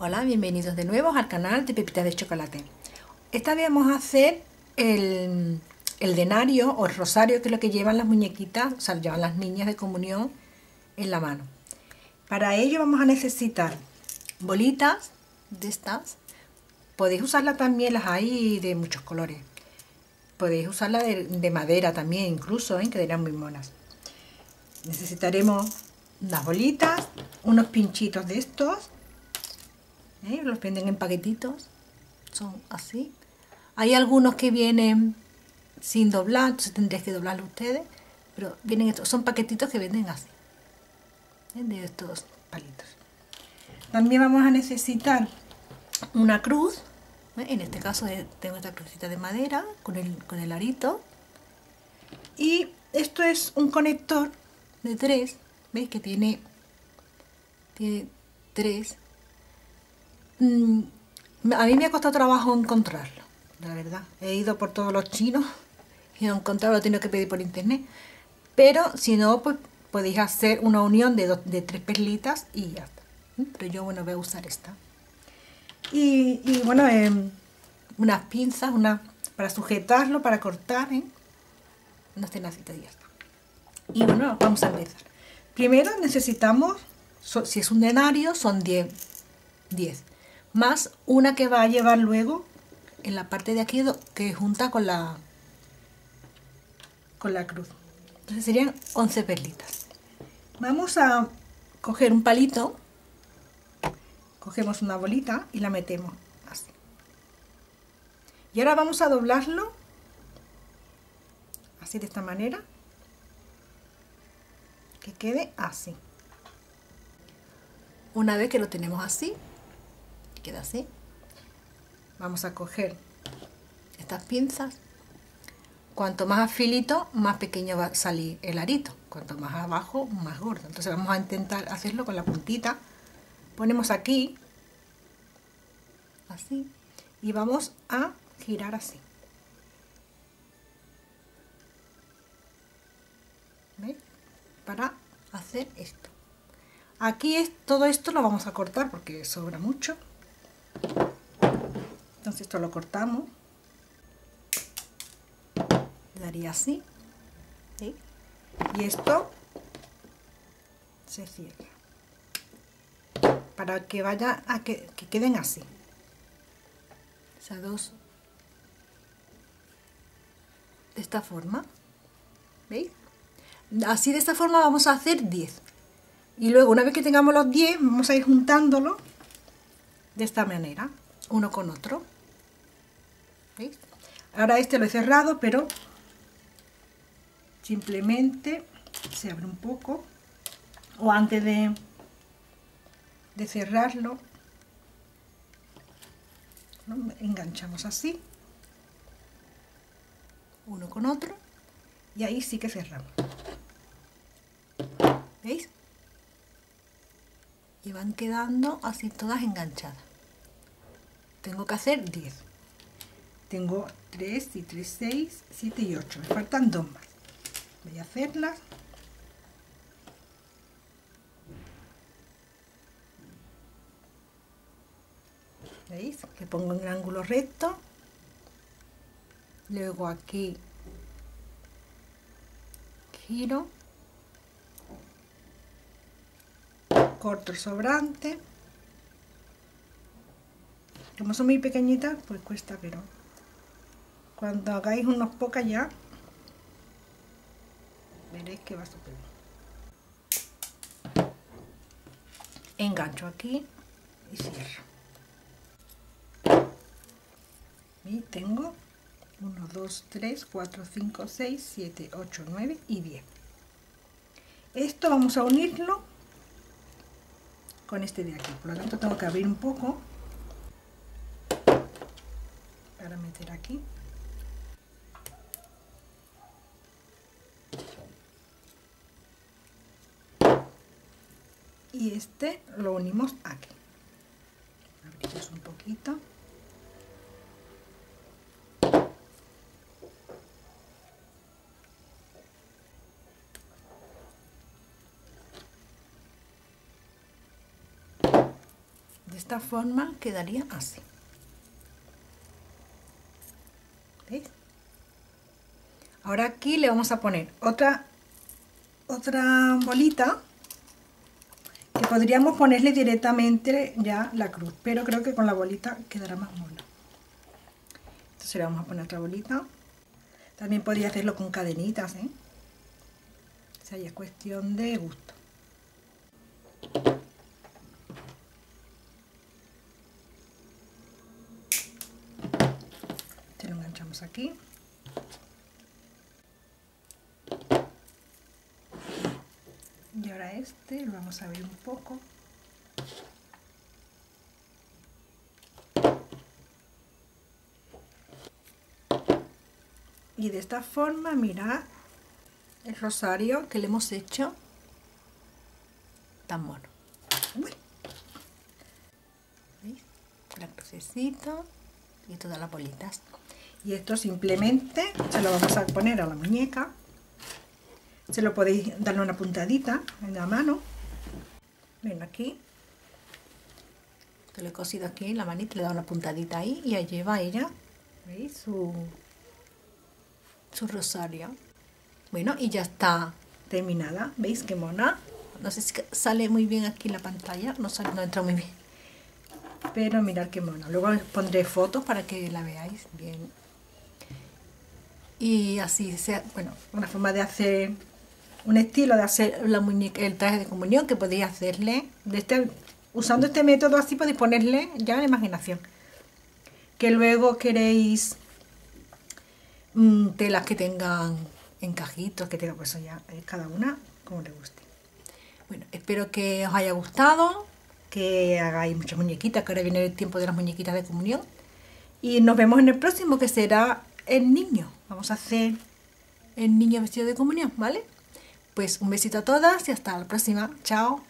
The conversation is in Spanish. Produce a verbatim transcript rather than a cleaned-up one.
Hola, bienvenidos de nuevo al canal de Pepitas de Chocolate. Esta vez vamos a hacer el, el denario o el rosario, que es lo que llevan las muñequitas, o sea, llevan las niñas de comunión en la mano. Para ello vamos a necesitar bolitas de estas. Podéis usarlas también, las hay de muchos colores. Podéis usarlas de, de madera también incluso, ¿eh? Quedarán muy monas. Necesitaremos unas bolitas, unos pinchitos de estos. ¿Eh? Los venden en paquetitos, son así. Hay algunos que vienen sin doblar, entonces tendréis que doblarlo ustedes, pero vienen estos, son paquetitos que venden así, ¿eh? De estos palitos. También vamos a necesitar una cruz, ¿eh? En este caso tengo esta crucita de madera con el, con el arito, y esto es un conector de tres, ¿veis? Que tiene, tiene tres. A mí me ha costado trabajo encontrarlo, la verdad. He ido por todos los chinos y no he encontrado, lo he tenido que pedir por internet. Pero si no, pues podéis hacer una unión de, dos, de tres perlitas y ya está. Pero yo, bueno, voy a usar esta. Y, y bueno, eh, unas pinzas una, para sujetarlo, para cortar, ¿eh? Unas tenacitas y ya está. Y bueno, vamos a empezar. Primero necesitamos, so, si es un denario, son diez. Más una que va a llevar luego en la parte de aquí que junta con la con la cruz. Entonces serían once perlitas. Vamos a coger un palito, cogemos una bolita y la metemos así. Y ahora vamos a doblarlo así, de esta manera, que quede así. Una vez que lo tenemos así, queda así, vamos a coger estas pinzas. Cuanto más afilito, más pequeño va a salir el arito, cuanto más abajo, más gordo. Entonces vamos a intentar hacerlo con la puntita. Ponemos aquí así y vamos a girar así. ¿Veis? Para hacer esto. Aquí es, todo esto lo vamos a cortar porque sobra mucho. Entonces esto lo cortamos, daría así, ¿sí? Y esto se cierra para que vaya a que, que queden así, o sea, dos de esta forma, ¿veis? Así, de esta forma vamos a hacer diez, y luego, una vez que tengamos los diez, vamos a ir juntándolo de esta manera, uno con otro. ¿Veis? Ahora este lo he cerrado, pero simplemente se abre un poco, o antes de, de cerrarlo, lo enganchamos así, uno con otro, y ahí sí que cerramos. ¿Veis? Y van quedando así todas enganchadas. Tengo que hacer diez. Tengo tres y tres, seis, siete y ocho. Me faltan dos más. Voy a hacerlas. ¿Veis? Le pongo en el ángulo recto. Luego aquí giro. Corto el sobrante. Como son muy pequeñitas, pues cuesta, pero cuando hagáis unos pocas ya veréis que va súper bien. Engancho aquí y cierro. Y tengo uno, dos, tres, cuatro, cinco, seis, siete, ocho, nueve y diez. Esto vamos a unirlo con este de aquí, por lo tanto tengo que abrir un poco para meter aquí. Y este lo unimos aquí. Abrimos un poquito. De esta forma quedaría así. ¿Veis? Ahora aquí le vamos a poner otra, otra bolita que podríamos ponerle directamente ya la cruz, pero creo que con la bolita quedará más mono. Entonces le vamos a poner otra bolita. También podría hacerlo con cadenitas, ¿eh? O sea, ya es cuestión de gusto. Te lo enganchamos aquí. Y ahora este lo vamos a abrir un poco. Y de esta forma, mirad el rosario que le hemos hecho tan mono. ¿Veis? La crucecita y todas las bolitas. Y esto simplemente se lo vamos a poner a la muñeca. Se lo podéis darle una puntadita en la mano. Ven aquí. Te lo he cosido aquí en la manita, le he dado una puntadita ahí y ahí lleva ella, ¿veis? Su... su rosario. Bueno, y ya está terminada. ¿Veis qué mona? No sé si sale muy bien aquí en la pantalla, no, sale, no entra muy bien, pero mirad qué mona. Luego os pondré fotos para que la veáis bien. Y así sea, bueno, una forma de hacer un estilo de hacer la muñeca, el traje de comunión, que podéis hacerle de este, usando este método. Así podéis ponerle ya la imaginación que luego queréis. Telas que tengan encajitos, que tengan, pues ya cada una como le guste. Bueno, espero que os haya gustado, que hagáis muchas muñequitas, que ahora viene el tiempo de las muñequitas de comunión. Y nos vemos en el próximo, que será el niño. Vamos a hacer el niño vestido de comunión, ¿vale? Pues un besito a todas y hasta la próxima. Chao.